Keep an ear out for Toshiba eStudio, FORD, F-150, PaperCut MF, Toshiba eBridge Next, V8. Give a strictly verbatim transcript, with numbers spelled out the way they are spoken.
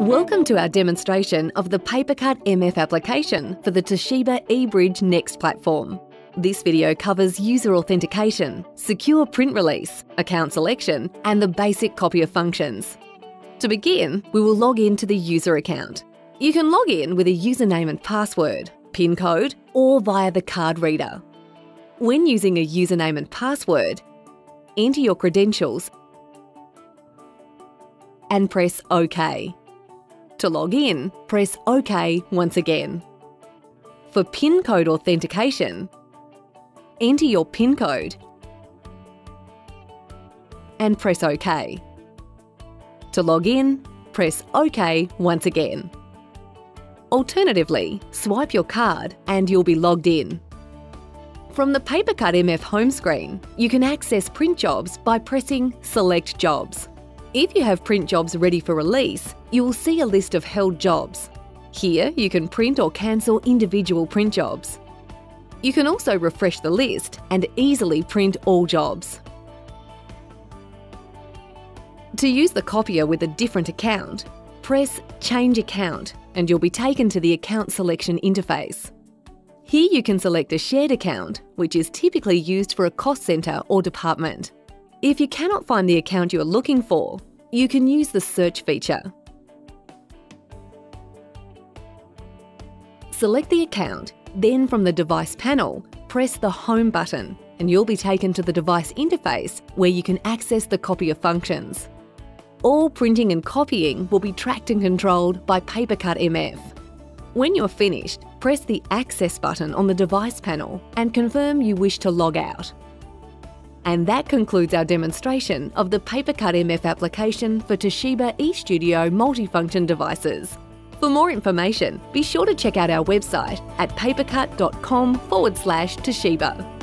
Welcome to our demonstration of the PaperCut M F application for the Toshiba eBridge Next platform. This video covers user authentication, secure print release, account selection, and the basic copier functions. To begin, we will log in to the user account. You can log in with a username and password, PIN code, or via the card reader. When using a username and password, enter your credentials and press OK. To log in, press OK once again. For PIN code authentication, enter your PIN code and press OK. To log in, press OK once again. Alternatively, swipe your card and you'll be logged in. From the PaperCut M F home screen, you can access print jobs by pressing Select Jobs. If you have print jobs ready for release, you will see a list of held jobs. Here, you can print or cancel individual print jobs. You can also refresh the list and easily print all jobs. To use the copier with a different account, press Change Account and you'll be taken to the account selection interface. Here you can select a shared account, which is typically used for a cost centre or department. If you cannot find the account you are looking for, you can use the search feature. Select the account, then from the device panel, press the Home button and you'll be taken to the device interface where you can access the copier functions. All printing and copying will be tracked and controlled by PaperCut M F. When you're finished, press the Access button on the device panel and confirm you wish to log out. And that concludes our demonstration of the PaperCut M F application for Toshiba eStudio multifunction devices. For more information, be sure to check out our website at papercut dot com forward slash Toshiba.